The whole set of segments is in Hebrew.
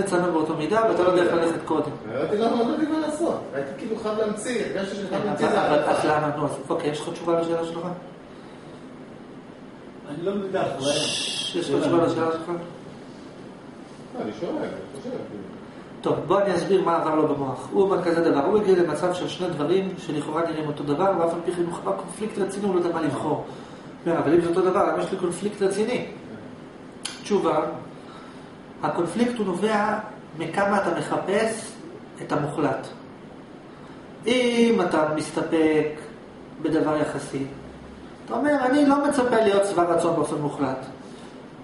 לצלם באותו מידה, ואתה לא יודע ללכת קודם. ראיתי למה, לא יודעים מה לעשות. ראיתי כאילו חייב להמציא, הרגשתי שאני חייב להמציא את זה. אבל למה, נו, אז אוקיי, יש לך תשובה לשאלה שלך? אני לא מבינה, אחלה. יש לך תשובה לשאלה שלך? אני שואל, אני חושב. טוב, בוא אני אסביר מה עבר לו במוח. הוא אומר כזה דבר, הוא הגיע למצב של שני דברים שלכאורה נראים אותו דבר, ואף על פי כן הוא חווה קונפליקט רציני, הוא לא יודע מה לבחור. אבל אם זה אותו דבר, יש לי קונפליקט רציני. תשובה, הקונפליקט הוא נובע מכמה אתה מחפש את המוחלט. אם אתה מסתפק בדבר יחסי, אתה אומר, אני לא מצפה להיות שבע רצון באופן מוחלט.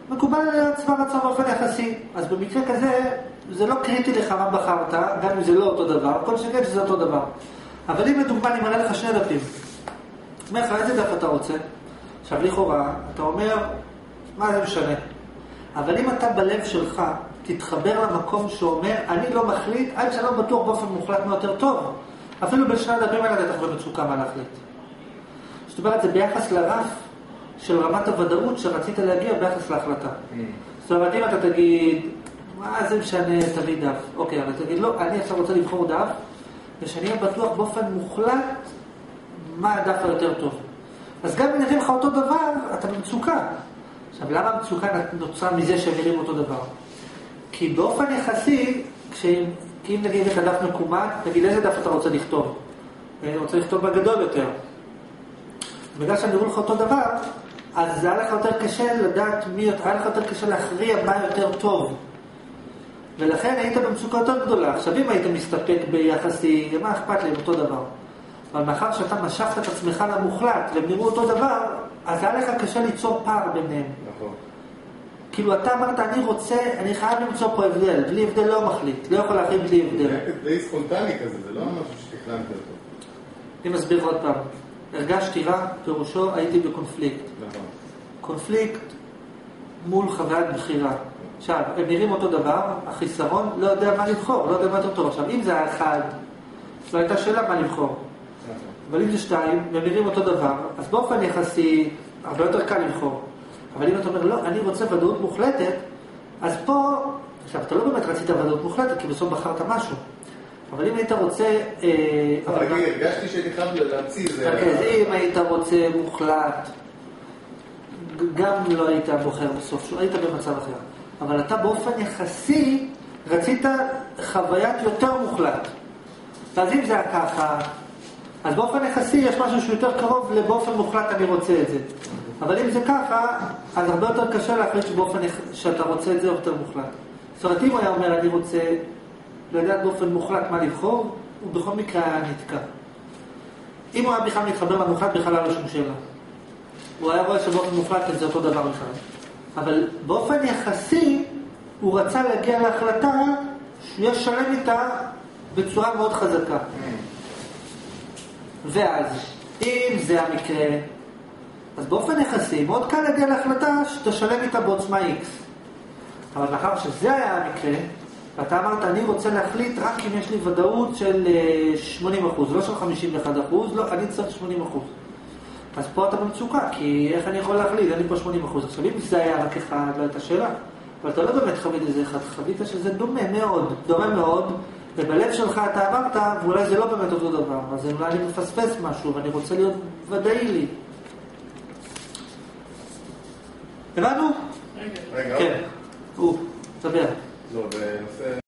מקובל להיות שבע רצון באופן יחסי. אז במקרה כזה, זה לא קריטי לך מה בחרת, גם אם זה לא אותו דבר, כל שכן שזה אותו דבר. אבל אם לדוגמה, אני מראה לך שני דפים. אומר לך, איזה דף אתה רוצה? עכשיו, לכאורה, אתה אומר, מה זה משנה? אבל אם אתה בלב שלך תתחבר למקום שאומר, אני לא מחליט, עד שאני לא בטוח באופן מוחלט מה יותר טוב. אפילו בין שני הדברים האלה אתה חושב מצוקה מה להחליט. זאת אומרת, זה ביחס לרף של רמת הוודאות שרצית להגיע ביחס להחלטה. זאת אומרת, אם אתה תגיד, מה זה משנה, תביא דף. אוקיי, אבל תגיד, לא, אני עכשיו רוצה לבחור דף, ושאני אהיה בטוח באופן מוחלט מה הדף היותר טוב. אז גם אם נראים לך אותו דבר, אתה במצוקה. עכשיו, למה המצוקה נוצרה מזה שמירים אותו דבר? כי באופן יחסי, כי אם נגיד לך דף מקומן, נגיד איזה דף אתה רוצה לכתוב? אני רוצה לכתוב בגדול יותר. בגלל שאני אומר לך אותו דבר, אז זה היה לך יותר קשה לדעת מי, היה לך יותר קשה להכריע מה יותר טוב. ולכן היית במצוקה יותר גדולה. עכשיו, אם היית מסתפק ביחסי, מה אכפת לי עם אותו דבר? אבל מאחר שאתה משכת את עצמך למוחלט, והם נראו אותו דבר, אז היה לך קשה ליצור פער ביניהם. נכון. כאילו אתה אמרת, אני רוצה, אני חייב למצוא פה הבדל. בלי הבדל לא מחליט. לא יכול להכין בלי הבדל. זה די ספונטני כזה, זה לא משהו שתכננת אותו. אני מסביר עוד פעם. הרגשתי רע, פירושו, הייתי בקונפליקט. נכון. קונפליקט מול חוויית בחירה. עכשיו, הם נראים אותו דבר, החיסרון לא יודע מה לבחור, לא יודע מה יותר טוב. עכשיו, אם זה היה אחד, לא הייתה שאלה מה לבחור. אבל אם זה שתיים, והם נראים אותו דבר, אז באופן יחסי, הרבה יותר קל לבחור. אבל אם אתה אומר, לא, אני רוצה ודאות מוחלטת, אז פה, עכשיו, אתה לא באמת רצית ודאות מוחלטת, כי בסוף בחרת משהו. אבל אם היית רוצה... אבל הרגשתי שאני חייב להמציא זה... אז אם היית רוצה מוחלט, גם לא היית בוחר בסוף, היית במצב אחר. אבל אתה באופן יחסי, רצית חוויית יותר מוחלט. אז אם זה היה ככה, אז באופן יחסי יש משהו שיותר קרוב לבאופן מוחלט אני רוצה את זה. אבל אם זה ככה, אז הרבה יותר קשה להחליט שאתה רוצה את זה יותר מוחלט. זאת אומרת, אם הוא היה אומר, אני רוצה לדעת באופן מוחלט מה לבחור, הוא בכל מקרה היה נתקע. אם הוא היה בכלל מתחבר למוחלט, בכלל היה לו שום שאלה. הוא היה רואה שבאופן מוחלט זה אותו דבר בכלל. אבל באופן יחסי, הוא רצה להגיע להחלטה שיהיה שלם איתה בצורה מאוד חזקה. ואז, אם זה המקרה, אז באופן יחסי, מאוד קל להגיע להחלטה שתשלם איתה בעוצמה X. אבל לאחר שזה היה המקרה, ואתה אמרת, אני רוצה להחליט רק אם יש לי ודאות של 80%, לא של 51%, לא, אני צריך 80%. אז פה אתה במצוקה, כי איך אני יכול להחליט? אני פה 80%. עכשיו, אם זה היה רק אחד, לא הייתה שאלה. אבל אתה לא באמת חווית איזה אחד, חווית שזה דומה מאוד, דומה מאוד, ובלב שלך אתה אמרת, ואולי זה לא באמת אותו דבר, אז אולי אני מפספס משהו, ואני רוצה להיות ודאי לי. הבנו? רגע. כן. הוא, תביע. לא, בנושא...